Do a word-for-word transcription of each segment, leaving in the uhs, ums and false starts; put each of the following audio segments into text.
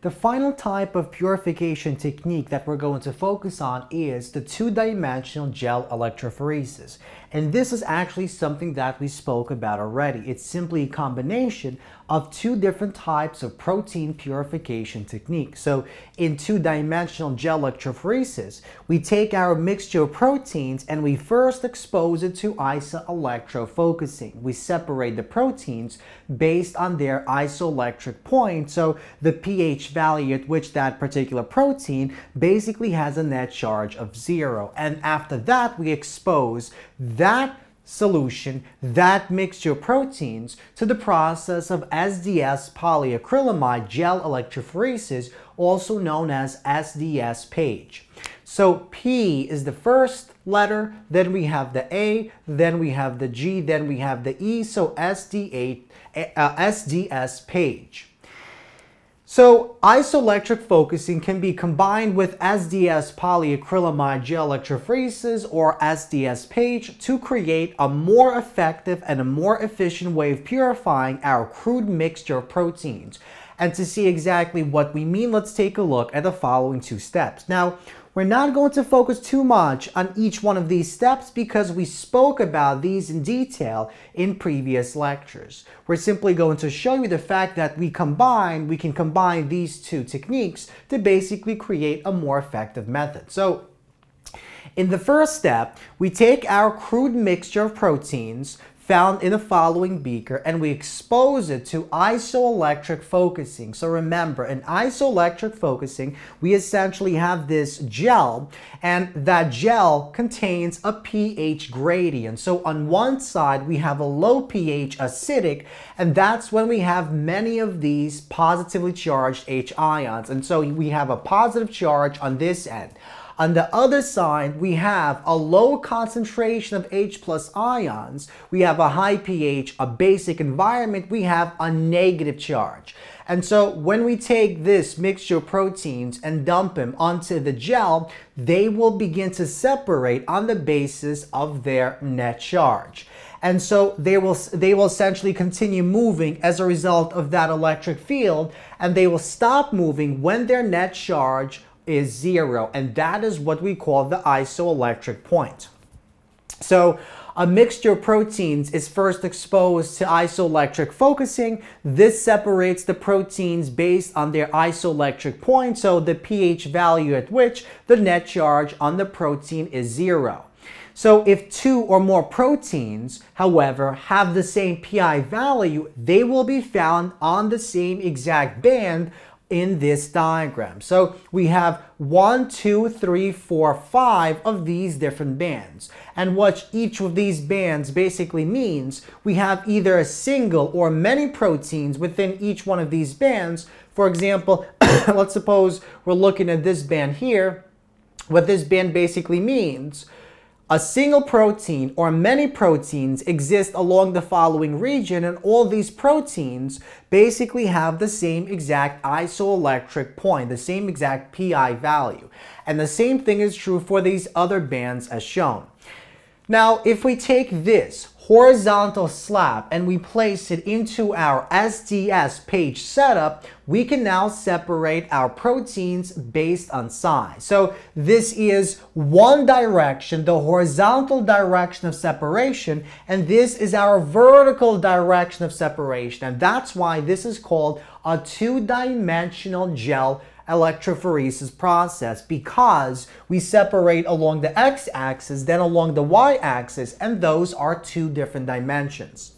The final type of purification technique that we're going to focus on is the two-dimensional gel electrophoresis. And this is actually something that we spoke about already. It's simply a combination of two different types of protein purification techniques. So in two-dimensional gel electrophoresis, we take our mixture of proteins and we first expose it to isoelectric focusing. We separate the proteins based on their isoelectric point, so the pH value at which that particular protein basically has a net charge of zero. And after that, we expose that solution, that mixture of proteins, to the process of S D S polyacrylamide gel electrophoresis, also known as S D S PAGE. So P is the first letter, then we have the A, then we have the G, then we have the E, so S D S PAGE. So isoelectric focusing can be combined with S D S polyacrylamide gel electrophoresis or S D S PAGE to create a more effective and a more efficient way of purifying our crude mixture of proteins. And to see exactly what we mean, let's take a look at the following two steps. Now, we're not going to focus too much on each one of these steps because we spoke about these in detail in previous lectures. We're simply going to show you the fact that we combine, we can combine these two techniques to basically create a more effective method. So, in the first step, we take our crude mixture of proteins found in the following beaker and we expose it to isoelectric focusing. So remember, in isoelectric focusing, we essentially have this gel, and that gel contains a pH gradient. So on one side, we have a low pH acidic, and that's when we have many of these positively charged H ions. And so we have a positive charge on this end. On the other side, we have a low concentration of H plus ions, we have a high pH, a basic environment, we have a negative charge. And so when we take this mixture of proteins and dump them onto the gel, they will begin to separate on the basis of their net charge. And so they will, they will essentially continue moving as a result of that electric field, and they will stop moving when their net charge is zero, and that is what we call the isoelectric point. So a mixture of proteins is first exposed to isoelectric focusing. This separates the proteins based on their isoelectric point, so the pH value at which the net charge on the protein is zero. So if two or more proteins, however, have the same pI value, they will be found on the same exact band in this diagram. So we have one, two, three, four, five of these different bands. And what each of these bands basically means, we have either a single or many proteins within each one of these bands. For example, let's suppose we're looking at this band here. What this band basically means, a single protein or many proteins exist along the following region, and all these proteins basically have the same exact isoelectric point, the same exact pI value. And the same thing is true for these other bands as shown. Now, if we take this horizontal slab and we place it into our S D S PAGE setup, we can now separate our proteins based on size. So this is one direction, the horizontal direction of separation, and this is our vertical direction of separation. And that's why this is called a two-dimensional gel electrophoresis process, because we separate along the x-axis, then along the y-axis, and those are two different dimensions.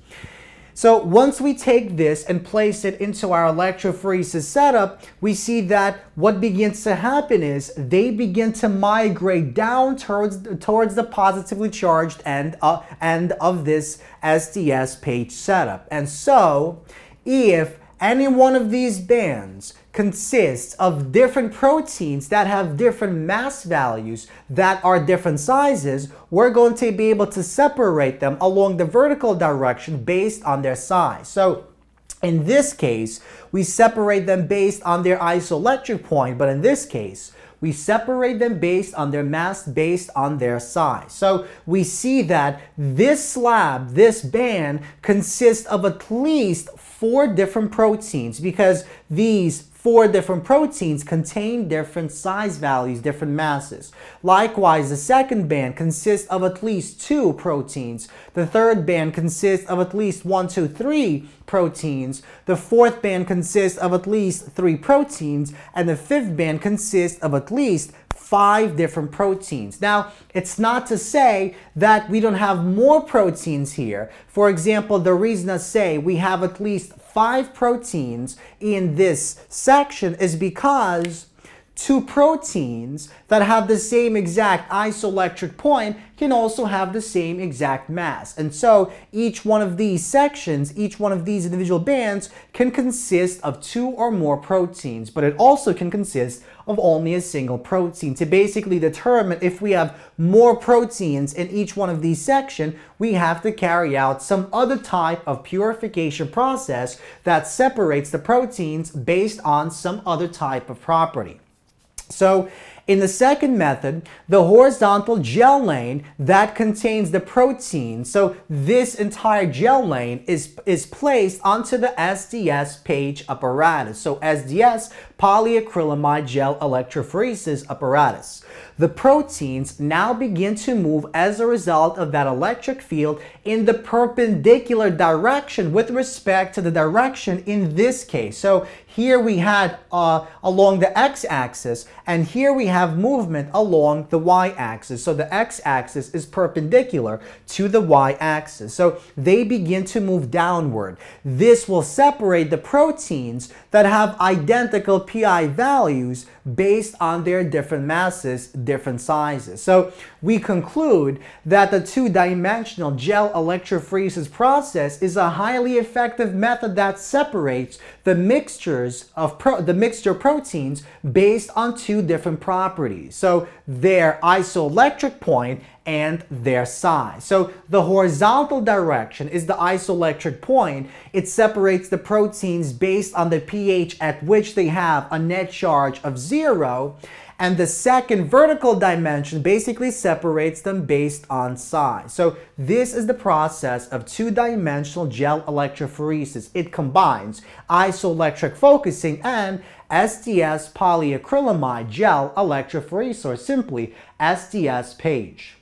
So once we take this and place it into our electrophoresis setup, we see that what begins to happen is they begin to migrate down towards, towards the positively charged end, uh, end of this S D S PAGE setup. And so if any one of these bands consists of different proteins that have different mass values, that are different sizes, we're going to be able to separate them along the vertical direction based on their size. So in this case, we separate them based on their isoelectric point, but in this case, we separate them based on their mass, based on their size. So we see that this slab, this band, consists of at least four different proteins, because these four different proteins contain different size values, different masses. Likewise, the second band consists of at least two proteins. The third band consists of at least one, two, three proteins. The fourth band consists of at least three proteins. And the fifth band consists of at least five different proteins. Now, it's not to say that we don't have more proteins here. For example, the reason I say we have at least five proteins in this section is because two proteins that have the same exact isoelectric point can also have the same exact mass. And so each one of these sections, each one of these individual bands can consist of two or more proteins, but it also can consist of only a single protein. To basically determine if we have more proteins in each one of these sections, we have to carry out some other type of purification process that separates the proteins based on some other type of property. So in the second method, the horizontal gel lane that contains the protein, so this entire gel lane is, is placed onto the S D S-PAGE apparatus, so S D S, polyacrylamide gel electrophoresis apparatus. The proteins now begin to move as a result of that electric field in the perpendicular direction with respect to the direction in this case. So here we had uh, along the x-axis, and here we have movement along the y-axis. So the x-axis is perpendicular to the y-axis. So they begin to move downward. This will separate the proteins that have identical pI values based on their different masses, different sizes. So we conclude that the two-dimensional gel electrophoresis process is a highly effective method that separates the mixture of pro the mixture proteins based on two different properties, so their isoelectric point and their size. So the horizontal direction is the isoelectric point. It separates the proteins based on the pH at which they have a net charge of zero, and the second vertical dimension basically separates them based on size. So this is the process of two-dimensional gel electrophoresis. It combines isoelectric focusing and S D S polyacrylamide gel electrophoresis, or simply S D S-PAGE.